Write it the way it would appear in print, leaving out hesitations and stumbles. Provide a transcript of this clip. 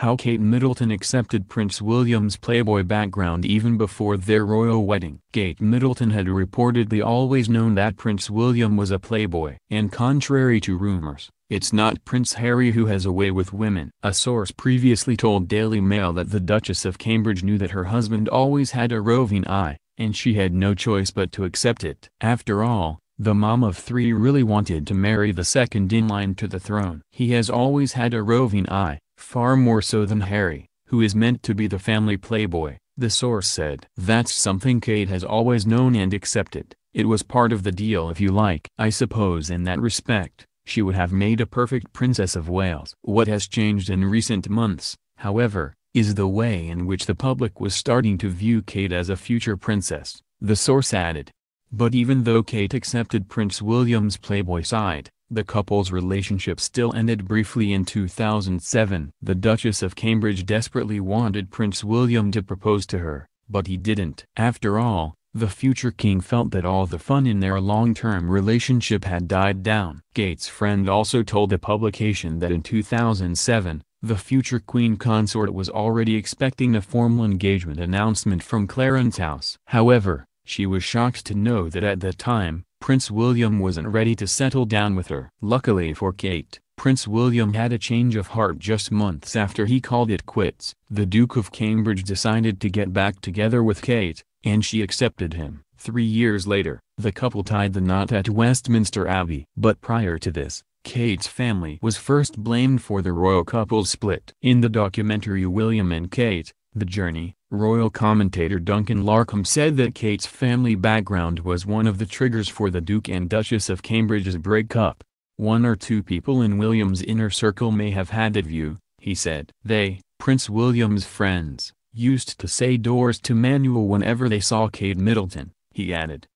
how Kate Middleton accepted Prince William's playboy background even before their royal wedding. Kate Middleton had reportedly always known that Prince William was a playboy. And contrary to rumors, it's not Prince Harry who has a way with women. A source previously told Daily Mail that the Duchess of Cambridge knew that her husband always had a roving eye, and she had no choice but to accept it. After all, the mom of three really wanted to marry the second in line to the throne. He has always had a roving eye, far more so than Harry, who is meant to be the family playboy, the source said. That's something Kate has always known and accepted. It was part of the deal, if you like. I suppose in that respect, she would have made a perfect Princess of Wales. What has changed in recent months, however, is the way in which the public was starting to view Kate as a future princess, the source added. But even though Kate accepted Prince William's playboy side, the couple's relationship still ended briefly in 2007. The Duchess of Cambridge desperately wanted Prince William to propose to her, but he didn't. After all, the future king felt that all the fun in their long-term relationship had died down. Kate's friend also told the publication that in 2007, the future queen consort was already expecting a formal engagement announcement from Clarence House. However, she was shocked to know that at that time, Prince William wasn't ready to settle down with her. Luckily for Kate, Prince William had a change of heart just months after he called it quits. The Duke of Cambridge decided to get back together with Kate, and she accepted him. 3 years later, the couple tied the knot at Westminster Abbey. But prior to this, Kate's family was first blamed for the royal couple's split. In the documentary William and Kate, The Journey, royal commentator Duncan Larcombe said that Kate's family background was one of the triggers for the Duke and Duchess of Cambridge's breakup. One or two people in William's inner circle may have had that view, he said. They, Prince William's friends, used to say doors to Manuel whenever they saw Kate Middleton, he added.